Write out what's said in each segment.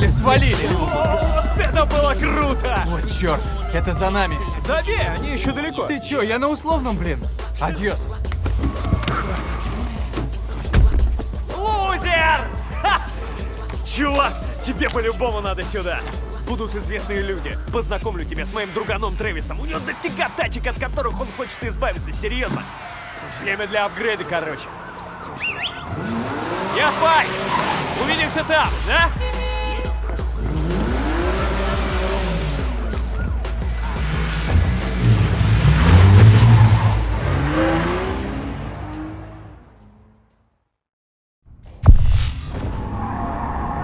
еле свалили. Это было круто! Вот черт, это за нами. Забей, они еще далеко. Ты че, я на условном, блин. Адьос. Лузер! Ха! Чувак, тебе по-любому надо сюда. Будут известные люди. Познакомлю тебя с моим друганом Трэвисом. У него дофига тачек, от которых он хочет избавиться. Серьезно. Время для апгрейда, короче. Я Спайк! Увидимся там, да?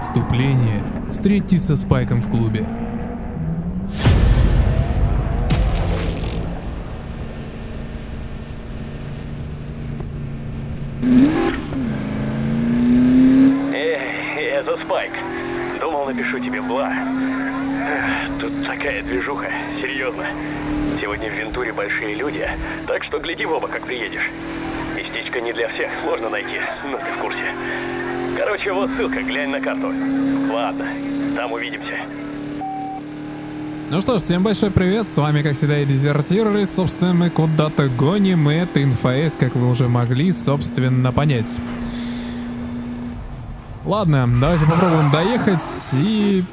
Вступление. Встретитесь со Спайком в клубе. Это Спайк. Думал, напишу тебе бла. Тут такая движуха, серьезно. Сегодня в Вентуре большие люди, так что гляди в оба, как приедешь. Местечко не для всех, сложно найти, но ты в курсе. Короче, вот ссылка, глянь на карту. Ладно, там увидимся. Ну что ж, всем большой привет, с вами, как всегда, и Дезертир, и, собственно, мы куда-то гоним, и это инфоэс, как вы уже могли, собственно, понять. Ладно, давайте попробуем доехать, и...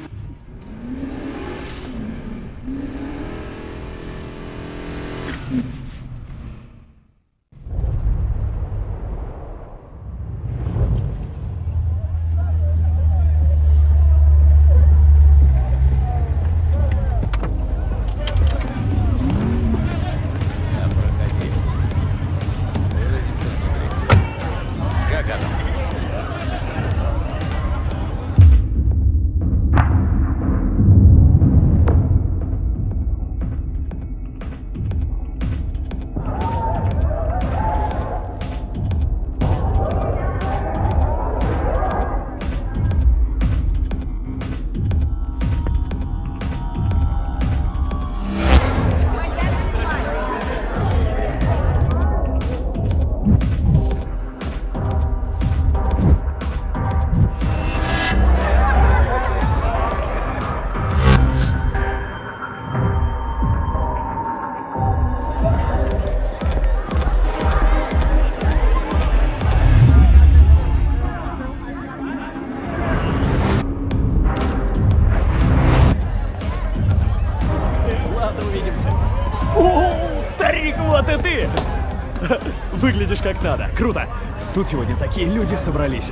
Выглядишь как надо. Круто. Тут сегодня такие люди собрались.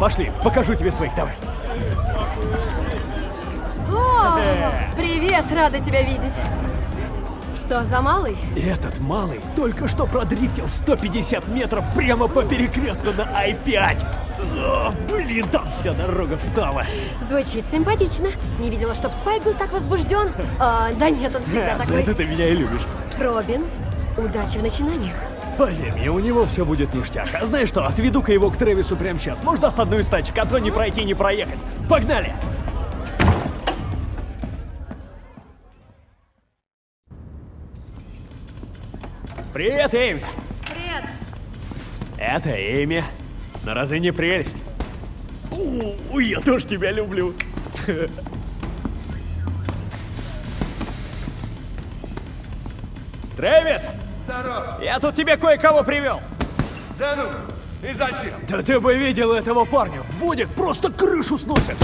Пошли, покажу тебе своих. Давай. О, привет, рада тебя видеть. Что за малый? Этот малый только что продрифтил 150 метров прямо по перекрестку на I-5. О, блин, там вся дорога встала. Звучит симпатично. Не видела, чтоб Спайк был так возбужден. Да нет, он всегда такой. За это ты меня и любишь. Робин, удачи в начинаниях. Поверь мне, у него все будет ништяк. А знаешь что, отведу-ка его к Трэвису прямо сейчас. Может, даст одну из тачек, а то не пройти, не проехать. Погнали! Привет, Эймс! Привет! Это Эми. Но разве не прелесть? Я тоже тебя люблю. Трэвис! Здорово. Я тут тебе кое-кого привел. Да ну, и зачем? Да ты бы видел этого парня. Вводит, просто крышу сносит.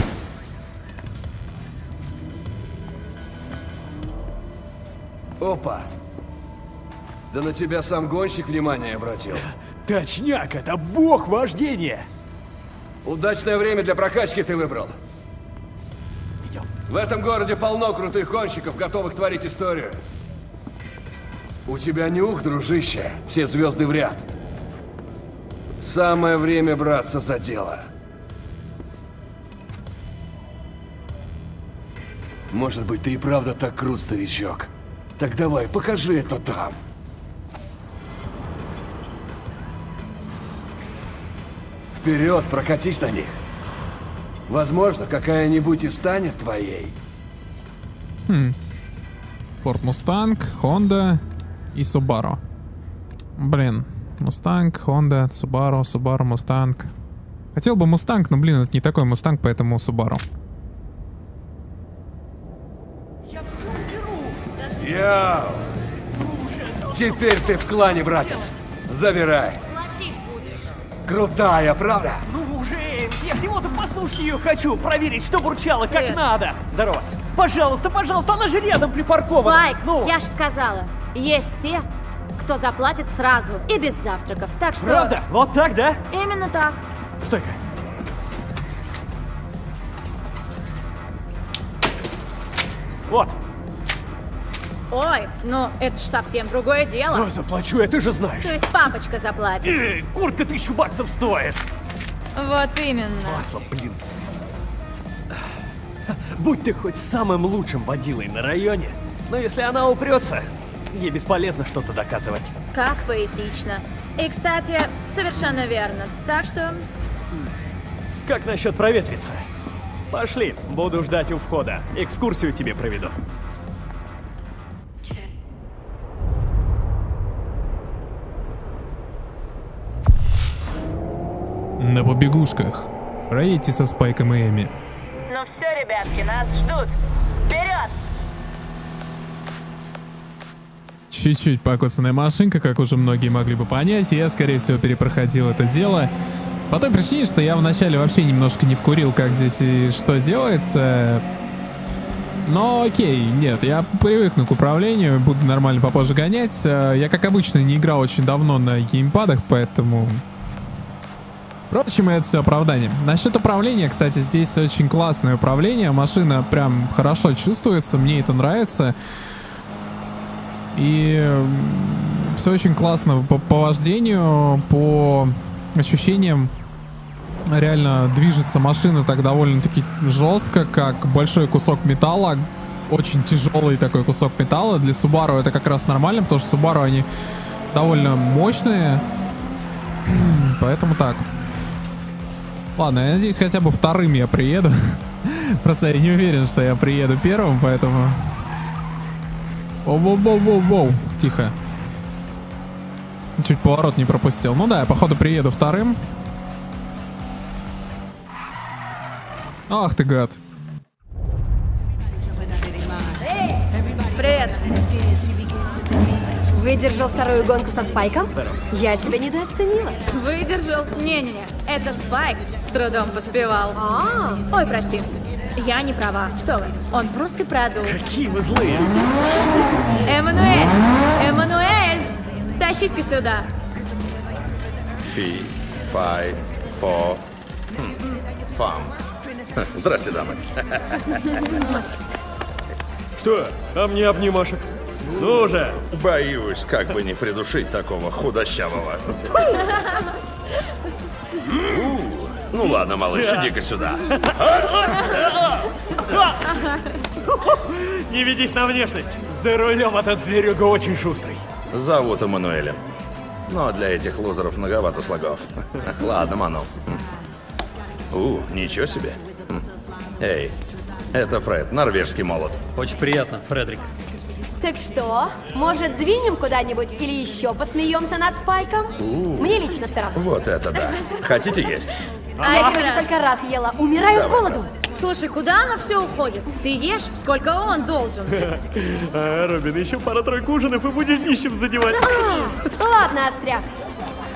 Опа. Да на тебя сам гонщик внимание обратил. Точняк, это бог вождения. Удачное время для прокачки ты выбрал. Идем. В этом городе полно крутых гонщиков, готовых творить историю. У тебя нюх, дружище. Все звезды в ряд. Самое время браться за дело. Может быть, ты и правда так крут, старичок. Так давай, покажи это там. Вперед, прокатись на них. Возможно, какая-нибудь и станет твоей. Ford Mustang, Honda... и Subaru. Блин, Mustang, Honda, Subaru, Mustang. Хотел бы Mustang, но, блин, это не такой Mustang, поэтому Subaru. Йоу! Теперь ты в клане, братец. Забирай. Крутая, правда? Ну уже, я всего-то послушать ее хочу, проверить, что бурчало, как надо. Здорово. Пожалуйста, пожалуйста, она же рядом припаркована. Спайк, ну. Я же сказала, есть те, кто заплатит сразу и без завтраков, так что... Правда? Вот так, да? Именно так. Стой-ка. Вот. Ой, ну это же совсем другое дело. Я заплачу, я ты же знаешь. То есть папочка заплатит. Эй, куртка 1000 баксов стоит. Вот именно. Масло, блин. Будь ты хоть самым лучшим водилой на районе, но если она упрется, ей бесполезно что-то доказывать. Как поэтично. И, кстати, совершенно верно. Так что... Как насчет проветриться? Пошли, буду ждать у входа. Экскурсию тебе проведу. На побегушках. Проедьте со Спайком и Эми. Ну все, ребятки, нас ждут. Вперед! Чуть-чуть покоцанная машинка, как уже многие могли бы понять. Я, скорее всего, перепроходил это дело. По той причине, что я вначале вообще немножко не вкурил, как здесь и что делается. Но окей, нет, я привыкну к управлению, буду нормально попозже гонять. Я, как обычно, не играл очень давно на геймпадах, поэтому... Впрочем, это все оправдание. Насчет управления, кстати, здесь очень классное управление. Машина прям хорошо чувствуется, мне это нравится. И все очень классно по вождению, по ощущениям. Реально движется машина так довольно-таки жестко, как большой кусок металла. Очень тяжелый такой кусок металла. Для Subaru это как раз нормально, потому что Subaru они довольно мощные. Поэтому так. Ладно, я надеюсь, хотя бы вторым я приеду. Просто я не уверен, что я приеду первым, поэтому... Воу-воу-воу-воу-воу. Тихо. Чуть поворот не пропустил. Ну да, я, походу, приеду вторым. Ах ты, гад. Привет. Выдержал вторую гонку со Спайком? Я тебя недооценила. Выдержал? Не-не-не, это Спайк с трудом поспевал. Ой, прости. Я не права. Что вы? Он просто продул. Какие вы злые. Эммануэль! Эммануэль! Тащись-ка сюда. 3, 5, 4. Фам. Здрасте, дамы. Что? А мне обнимашек? Ну же! Боюсь, как бы не придушить такого худощавого. Ну ладно, малыш, иди-ка сюда. Не ведись на внешность. За рулем этот зверюга очень шустрый. Зовут Эммануэлем. Но для этих лузеров многовато слогов. Ладно, Ману. Ничего себе. Эй, это Фред, норвежский молот. Очень приятно, Фредрик. Так что, может, двинем куда-нибудь или еще посмеемся над Спайком? Мне лично все равно. Вот это да. Хотите есть? А я сегодня только раз ела. Умираю с голоду. Слушай, куда она все уходит? Ты ешь, сколько он должен. Робин, еще пара-тройку ужинов и будешь нищим задевать. Ладно, остряк.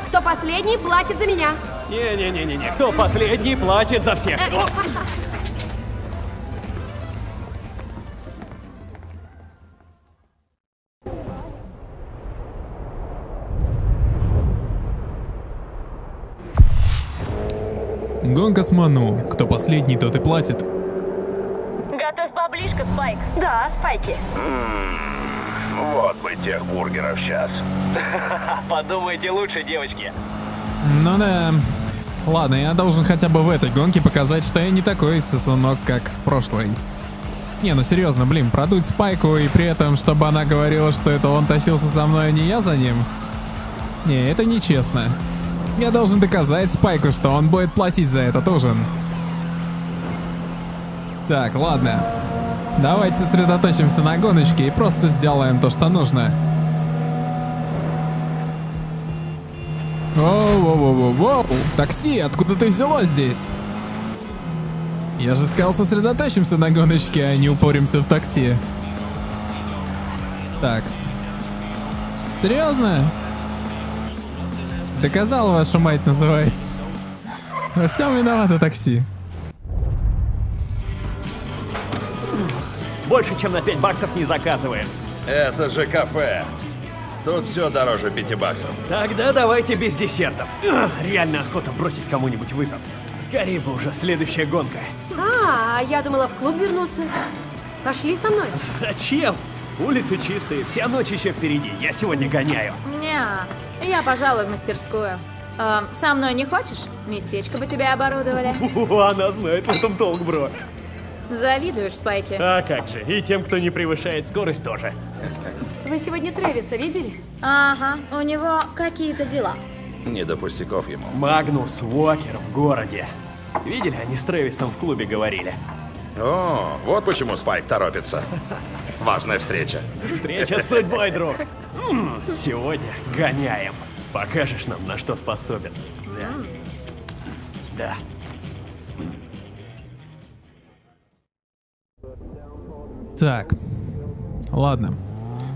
Кто последний, платит за меня. Не-не-не-не-не. Кто последний, платит за всех. Гонка с Ману. Кто последний, тот и платит. Готовь баблишко, Спайк. Да, Спайки. Вот бы тех бургеров сейчас. Подумайте лучше, девочки. Ну да. Ладно, я должен хотя бы в этой гонке показать, что я не такой сосунок, как в прошлой. Не, ну серьезно, блин, продуть Спайку и при этом, чтобы она говорила, что это он тащился за мной, а не я за ним. Не, это нечестно. Я должен доказать Спайку, что он будет платить за этот ужин. Так, ладно. Давайте сосредоточимся на гоночке и просто сделаем то, что нужно. Воу-воу-воу-воу-воу! Такси, откуда ты взялось здесь? Я же сказал, сосредоточимся на гоночке, а не упоримся в такси. Так. Серьезно? Доказал, вашу мать, называется. Во всем виновато такси. Больше, чем на 5 баксов не заказываем. Это же кафе. Тут все дороже 5 баксов. Тогда давайте без десертов. Реально охота бросить кому-нибудь вызов. Скорее бы уже следующая гонка. А, я думала в клуб вернуться. Пошли со мной. Зачем? Улицы чистые, вся ночь еще впереди. Я сегодня гоняю. Неа, я, пожалуй, в мастерскую. Со мной не хочешь? Местечко бы тебя оборудовали. Она знает в этом толк, бро. Завидуешь, Спайке? А как же, и тем, кто не превышает скорость, тоже. Вы сегодня Трэвиса видели? Ага, у него какие-то дела. Не до пустяков ему. Магнус Уокер в городе. Видели, они с Трэвисом в клубе говорили. О, вот почему Спайк торопится. Важная встреча. Встреча с судьбой, друг. Сегодня гоняем. Покажешь нам, на что способен. Да. Так, ладно.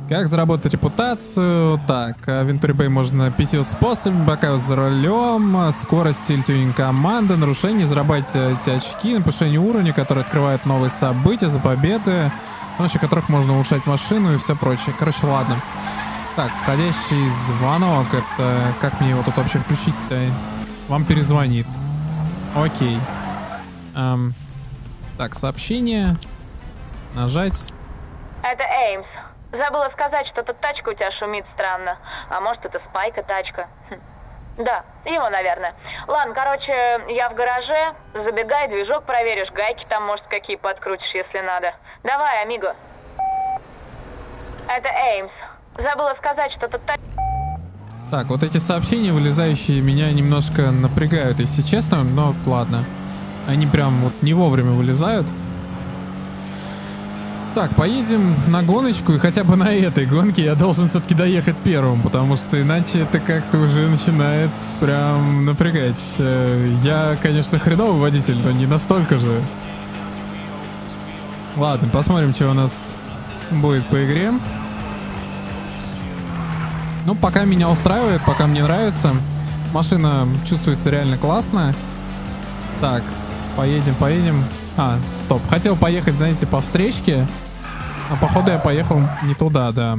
Как заработать репутацию? Так, Ventura Bay можно 5 способами: бока за рулем, скорость, стиль, тюнинг команды, нарушение, зарабатывать очки, повышение уровня, которые открывают новые события, за победы, с помощью которых можно улучшать машину и все прочее. Короче, ладно. Так, входящий звонок. Это как мне его тут вообще включить-то? Вам перезвонит. Окей. Так, сообщение. Нажать. Это Эймс. Забыла сказать, что тут тачка у тебя шумит странно. А может, это Спайка тачка? Да, его, наверное. Ладно, короче, я в гараже. Забегай, движок проверишь, гайки там, может, какие подкрутишь, если надо. Давай, амиго. Это Эймс. Забыла сказать, что тут тачка... Так, вот эти сообщения, вылезающие, меня немножко напрягают, если честно, но ладно. Они прям вот не вовремя вылезают. Так, поедем на гоночку, и хотя бы на этой гонке я должен все-таки доехать первым, потому что иначе это как-то уже начинает прям напрягать. Я, конечно, хреновый водитель, но не настолько же. Ладно, посмотрим, что у нас будет по игре. Ну, пока меня устраивает, пока мне нравится. Машина чувствуется реально классно. Так, поедем, поедем. А, стоп. Хотел поехать, знаете, по встречке. А походу я поехал не туда, да.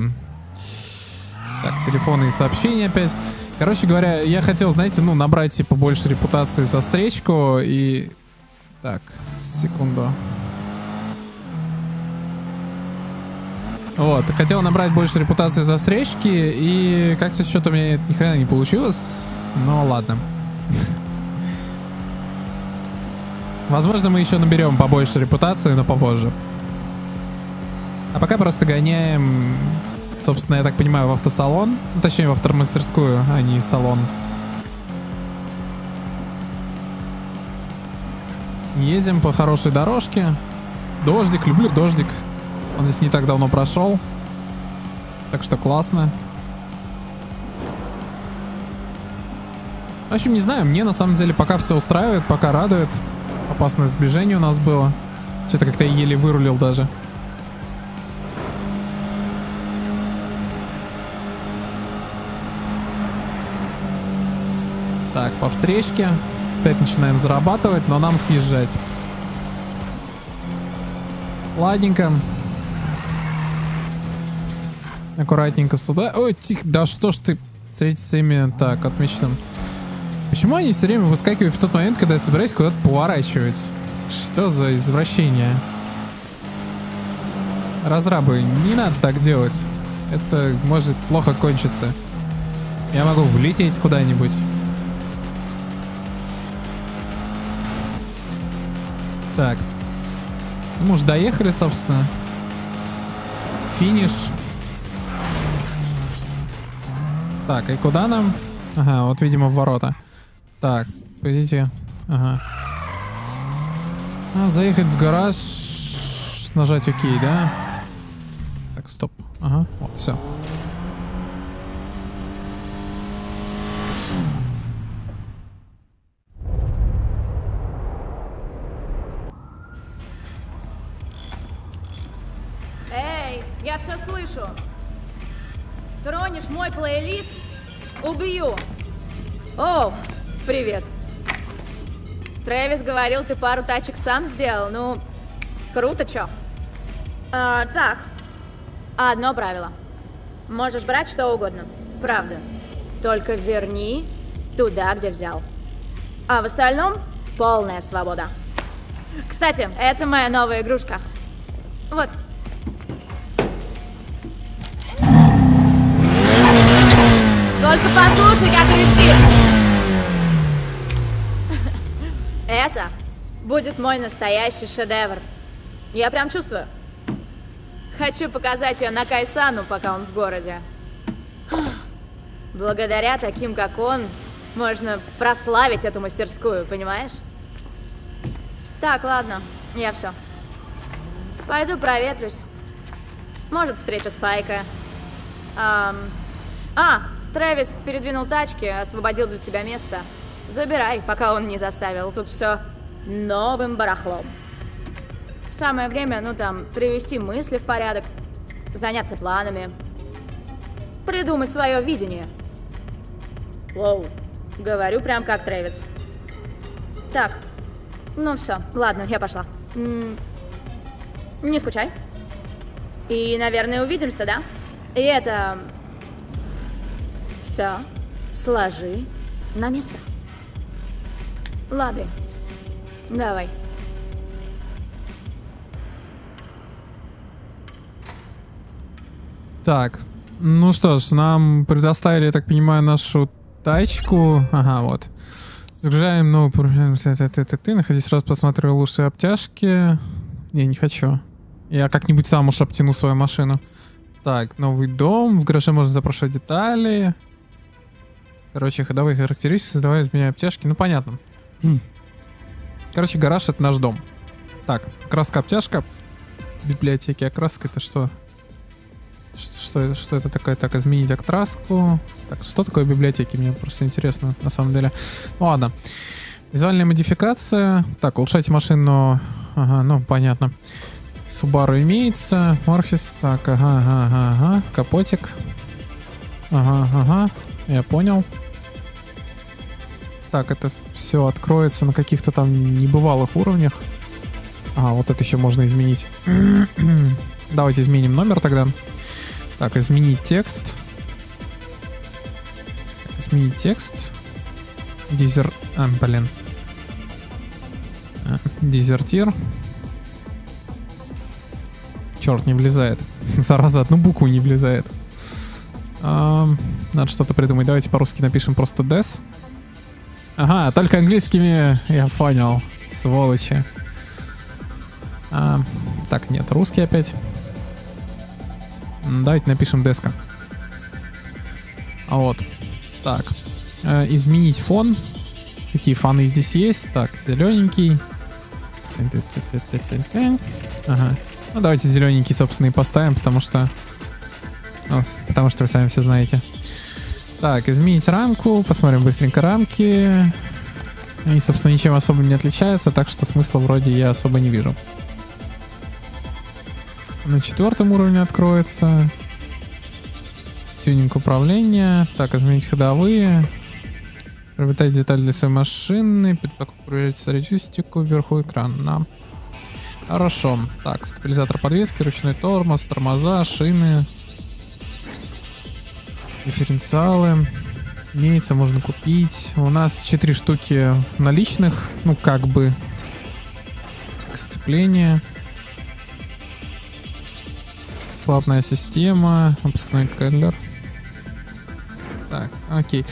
Так, телефоны и сообщения опять. Короче говоря, я хотел, знаете, ну, набрать, типа, больше репутации за встречку и... Так, секунду. Вот, хотел набрать больше репутации за встречки, и как-то что-то у меня ни хрена не получилось, но ладно. Возможно, мы еще наберем побольше репутации, но попозже. А пока просто гоняем, собственно, я так понимаю, в автосалон, ну, точнее, в автомастерскую, а не салон. Едем по хорошей дорожке. Дождик, люблю дождик. Он здесь не так давно прошел, так что классно. В общем, не знаю, мне на самом деле пока все устраивает, пока радует. Опасное сближение у нас было. Что-то как-то я еле вырулил даже. Так, по встречке. Опять начинаем зарабатывать, но нам съезжать. Ладненько. Аккуратненько сюда. Ой, тихо, да что ж ты. Встретись с Amy. Так, отлично. Почему они все время выскакивают в тот момент, когда я собираюсь куда-то поворачивать? Что за извращение? Разрабы, не надо так делать. Это может плохо кончиться. Я могу влететь куда-нибудь. Так. Ну, мы уже доехали, собственно. Финиш. Так, и куда нам? Ага, вот, видимо, в ворота. Так, пойдите. Ага. А, заехать в гараж. Нажать ОК, да? Так, стоп. Ага, вот, все. Эй, я все слышу. Тронешь мой плейлист – убью. О, привет. Трэвис говорил, ты пару тачек сам сделал. Ну, круто, чё? Так. Одно правило. Можешь брать что угодно. Правда. Только верни туда, где взял. А в остальном – полная свобода. Кстати, это моя новая игрушка. Вот. Только послушай, как кричит. Это будет мой настоящий шедевр. Я прям чувствую. Хочу показать ее на Кайсану, пока он в городе. Благодаря таким, как он, можно прославить эту мастерскую, понимаешь? Так, ладно, я все. Пойду проветрюсь. Может, встречу Спайка. Трэвис передвинул тачки, освободил для тебя место. Забирай, пока он не заставил. Тут все новым барахлом. Самое время, ну там, привести мысли в порядок, заняться планами, придумать свое видение. Воу, говорю прям как Трэвис. Так, ну все, ладно, я пошла. Не скучай. И, наверное, увидимся, да? И это... Все, сложи на место. Лады, давай. Так, ну что ж, нам предоставили, я так понимаю, нашу тачку. Ага, вот. Загружаем новую программу. Находись, раз посмотрю лучшие обтяжки. Я не хочу. Я как-нибудь сам уж обтяну свою машину. Так, новый дом. В гараже можно запрашивать детали. Короче, ходовые характеристики, создавая, изменяя обтяжки. Ну, понятно. Короче, гараж — это наш дом. Так, краска, обтяжка. Библиотеки, окраска — это что? Что это такое? Так, изменить окраску. Так, что такое библиотеки? Мне просто интересно, на самом деле. Ну, ладно. Визуальная модификация. Так, улучшайте машину. Ага, ну, понятно. Subaru имеется. Мархис. Так, ага. Капотик. Ага. Я понял. Так, это все откроется на каких-то там небывалых уровнях. А, вот это еще можно изменить. Давайте изменим номер тогда. Так, изменить текст. Изменить текст. Дезертир. Черт, не влезает. Зараза, одну букву не влезает. Надо что-то придумать. Давайте по-русски напишем просто Des. Ага, только английскими. Я понял. Сволочи. Так, нет, русский опять. Давайте напишем Deska. Вот. Так. Изменить фон. Какие фоны здесь есть? Так, зелененький. Ага. Ну, давайте зелененький, собственно, и поставим, потому что вы сами все знаете. Так, изменить рамку. Посмотрим быстренько рамки. Они, собственно, ничем особо не отличаются, так что смысла вроде я особо не вижу. На четвертом уровне откроется. Тюнинг управления. Так, изменить ходовые. Приобретать детали для своей машины. Предпокупку проверить статистику. Вверху экрана. Хорошо. Так, стабилизатор подвески, ручной тормоз, тормоза, шины, дифференциалы. Имеется, можно купить. У нас 4 штуки наличных. Ну, как бы. Сцепление. Платная система. Выпускной кайлер. Так, окей.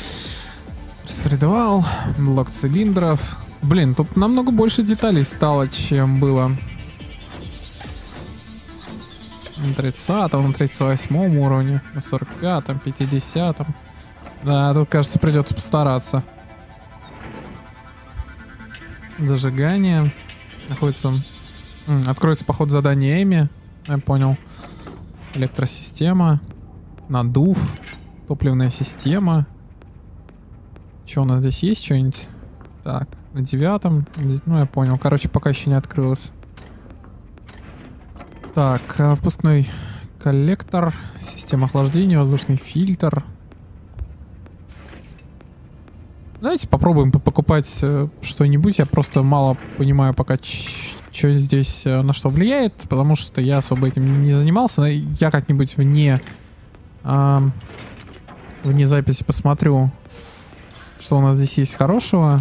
Распредвал. Блок цилиндров. Блин, тут намного больше деталей стало, чем было. На 30-м, на 38-м уровне, на 45-м, 50-м. Да, тут, кажется, придется постараться. Зажигание. Находится... Откроется, походу, задание Эми. Я понял. Электросистема. Надув. Топливная система. Что у нас здесь есть? Что-нибудь? Так, на 9-м. Ну, я понял. Короче, пока еще не открылось. Так, впускной Коллектор, система охлаждения, воздушный фильтр. Давайте попробуем покупать что-нибудь. Я просто мало понимаю пока, что здесь на что влияет, потому что я особо этим не занимался. Я как-нибудь вне записи посмотрю, что у нас здесь есть хорошего,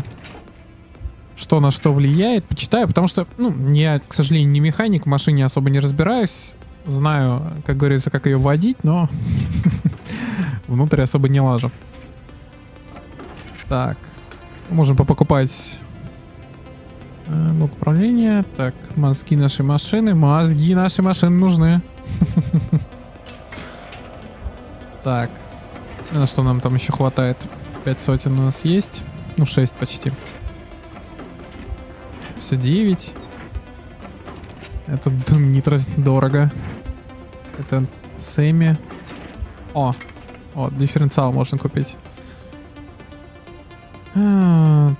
что на что влияет, почитаю, потому что, ну, я, к сожалению, не механик, в машине особо не разбираюсь. Знаю, как говорится, как ее водить, но внутрь особо не лажу. Так, можем попокупать блок управления. Так, мозги нашей машины. Мозги нашей машины нужны. Так, на что нам там еще хватает? 5 сотен у нас есть. Ну, 6 почти. Все, 9. Это нитро дорого. Это Сэмми. О, дифференциал можно купить.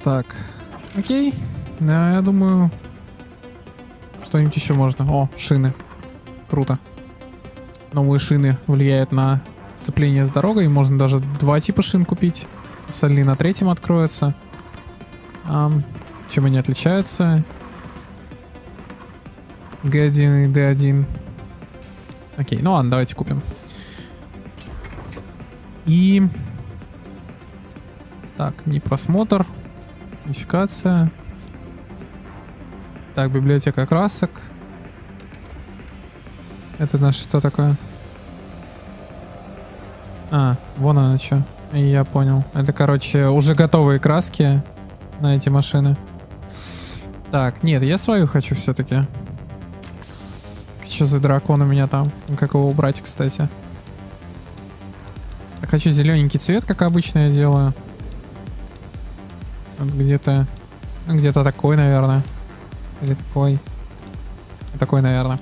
Так, окей. Я думаю, что-нибудь еще можно. О, шины. Круто. Новые шины влияют на сцепление с дорогой. Можно даже 2 типа шин купить. Остальные на 3-м откроются. Чем они отличаются? G1 и D1. Окей, ну ладно, давайте купим. И... Так, не просмотр, унификация. Так, библиотека красок. Это наше что такое? А, вон она что. Я понял. Это, короче, уже готовые краски на эти машины. Так, нет, я свою хочу все-таки. Что за дракон у меня там? Как его убрать, кстати? Я хочу зелененький цвет, как обычно я делаю. Где-то такой, наверное. Или такой. Такой, наверное.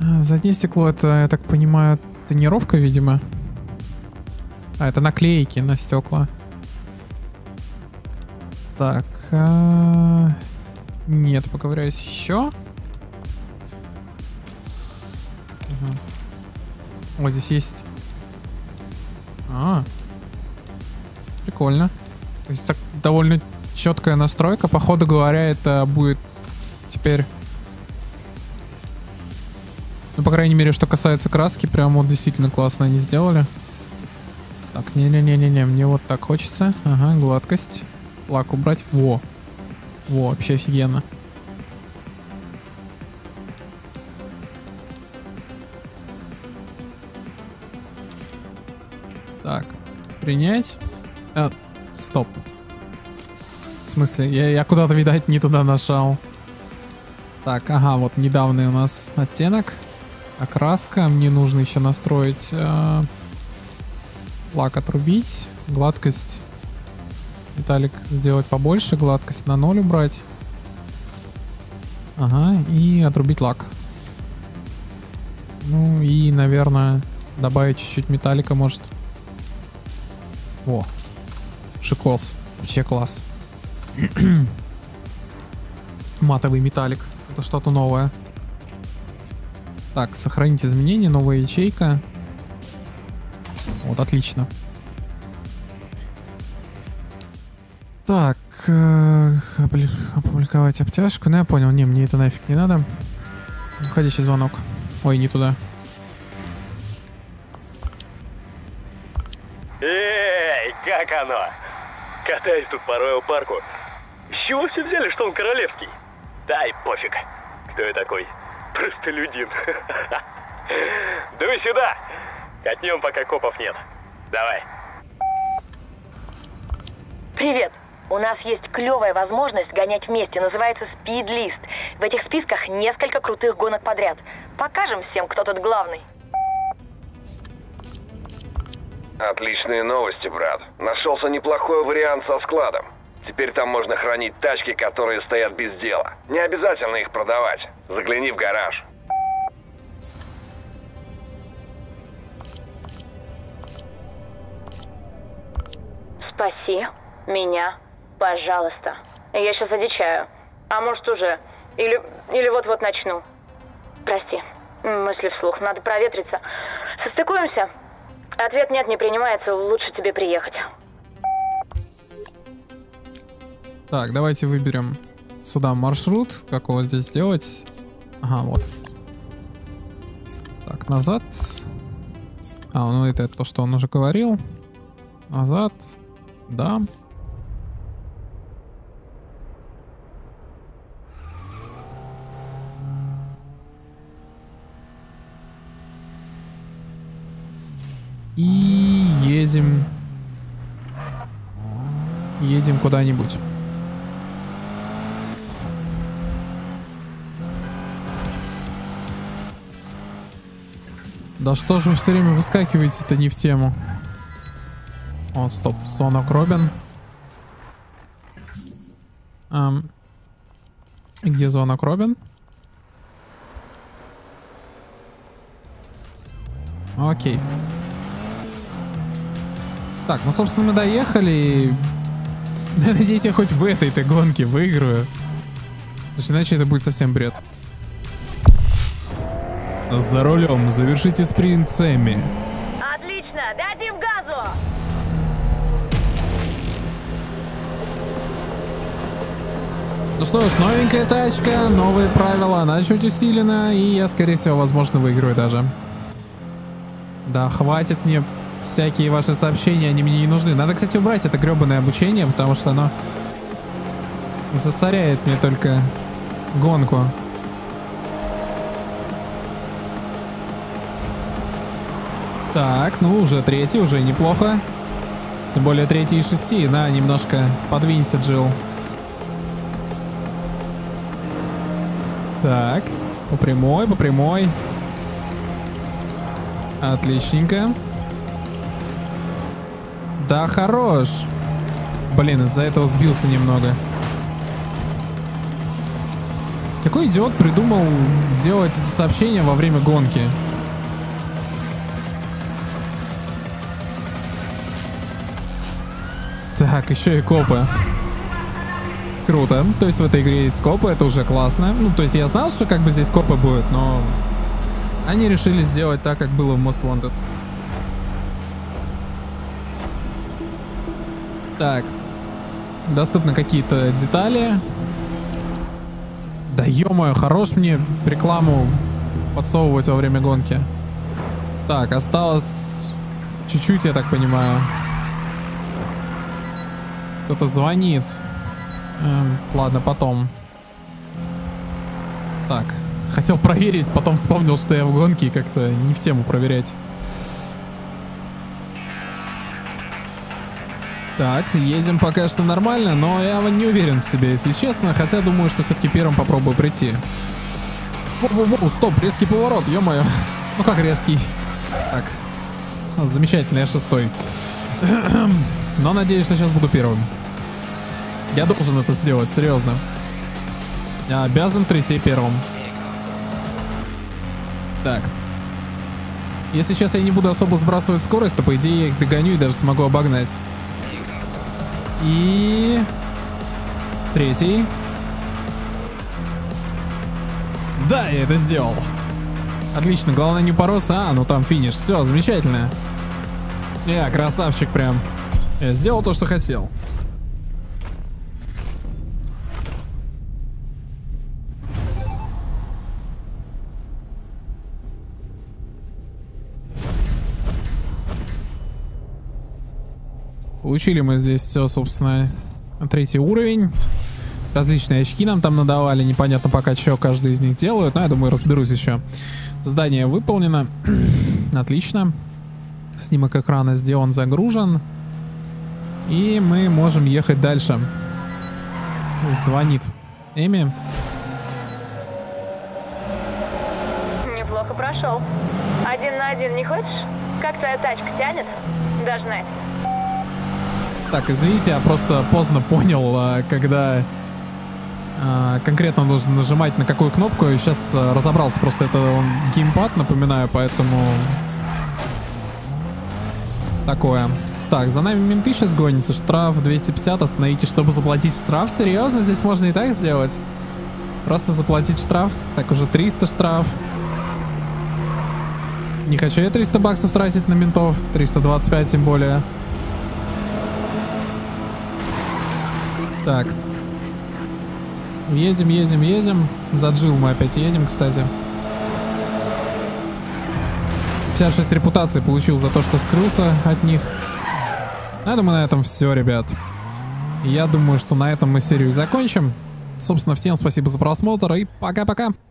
Заднее стекло, это, я так понимаю, тонировка, видимо. А, это наклейки на стекла. Так. Нет, поковыряюсь еще. Угу. Вот здесь есть. Прикольно. То есть так довольно четкая настройка. По ходу говоря, это будет теперь... Ну, по крайней мере, что касается краски, прям вот действительно классно они сделали. Так, не-не-не-не-не, мне вот так хочется. Ага, гладкость. Лак убрать. Во, вообще офигенно. Так, принять... Стоп. В смысле? Я куда-то, видать, не туда нажал. Так, ага, вот недавний у нас оттенок. Окраска. Мне нужно еще настроить... лак отрубить. Гладкость. Металлик сделать побольше. Гладкость на 0 убрать. Ага, и отрубить лак. Ну и, наверное, добавить чуть-чуть металлика, может. Во. Шикос. Вообще класс. Матовый металлик. Это что-то новое. Так, сохранить изменения. Новая ячейка. Вот, отлично. Так. Опубликовать обтяжку. Ну, я понял. Не, мне это нафиг не надо. Входящий звонок. Ой, не туда. Эй, как оно? Катаюсь тут по Роял парку. С чего все взяли, что он королевский? Да и пофиг. Кто я такой? Простолюдин. Дуй сюда. Катнем, пока копов нет. Давай. Привет. У нас есть клевая возможность гонять вместе. Называется Speed List. В этих списках несколько крутых гонок подряд. Покажем всем, кто тут главный. Отличные новости, брат. Нашелся неплохой вариант со складом. Теперь там можно хранить тачки, которые стоят без дела. Не обязательно их продавать. Загляни в гараж. Спаси меня, пожалуйста. Я сейчас одичаю. А может уже. Или вот-вот начну. Прости. Мысли вслух. Надо проветриться. Состыкуемся? Ответ нет, не принимается. Лучше тебе приехать. Так, давайте выберем сюда маршрут. Как его здесь делать? Ага, вот. Так, назад. А, ну это то, что он уже говорил. Назад. Да. И едем. Едем куда-нибудь. Да что же вы все время выскакиваете-то не в тему? О, стоп, звонок Робин. Где звонок Робин? Окей. Так, ну, собственно, мы доехали. Надеюсь, я хоть в этой-то гонке выиграю. Потому что иначе это будет совсем бред. За рулем. Завершите спринт с Эми. Отлично. Дадим газу. Ну что ж, новенькая тачка, новые правила. Она чуть усилена, и я, скорее всего, возможно, выиграю даже. Да, хватит мне... Всякие ваши сообщения, они мне не нужны. Надо, кстати, убрать это гребаное обучение, потому что оно засоряет мне только гонку. Так, ну уже третий, уже неплохо. Тем более третий и шести. На, немножко подвинься, Джилл. Так, по прямой, по прямой. Отличненько. Да хорош. Блин, из-за этого сбился немного. Какой идиот придумал делать эти сообщения во время гонки? Так, еще и копы. Круто. То есть в этой игре есть копы, это уже классно. Ну, то есть я знал, что как бы здесь копы будут, но... Они решили сделать так, как было в Most Wanted. Так, доступны какие-то детали. Да ё-моё, хорош мне рекламу подсовывать во время гонки. Так, осталось чуть-чуть, я так понимаю. Кто-то звонит. Ладно, потом. Так, хотел проверить, потом вспомнил, что я в гонке, и как-то не в тему проверять. Так, едем пока что нормально, но я не уверен в себе, если честно, хотя думаю, что все-таки первым попробую прийти. Воу-воу-воу, стоп, резкий поворот, ё-моё. Ну как резкий? Так, замечательно, я шестой. Но надеюсь, что сейчас буду первым. Я должен это сделать, серьезно. Я обязан прийти первым. Так. Если сейчас я не буду особо сбрасывать скорость, то по идее я их догоню и даже смогу обогнать. И... Третий. Да, я это сделал. Отлично, главное не упороться. А, ну там финиш. Все, замечательно. Я красавчик прям. Я сделал то, что хотел. Получили мы здесь все, собственно, третий уровень. Различные очки нам там надавали. Непонятно пока, что каждый из них делают. Но я думаю, разберусь еще. Задание выполнено. Отлично. Снимок экрана сделан, загружен. И мы можем ехать дальше. Звонит Эми. Неплохо прошел. 1 на 1 не хочешь? Как твоя тачка тянет? Должна. Так, извините, я просто поздно понял, когда конкретно нужно нажимать на какую кнопку. И сейчас разобрался, просто это геймпад, напоминаю, поэтому такое. Так, за нами менты сейчас гонятся, штраф 250, остановите, чтобы заплатить штраф. Серьезно, здесь можно и так сделать? Просто заплатить штраф, так уже 300 штраф. Не хочу я 300 баксов тратить на ментов, 325 тем более. Так. Едем, едем, едем. За Джилл мы опять едем, кстати. 56 репутаций получил за то, что скрылся от них. Я думаю, на этом все, ребят. Я думаю, что на этом мы серию закончим. Собственно, всем спасибо за просмотр и пока-пока.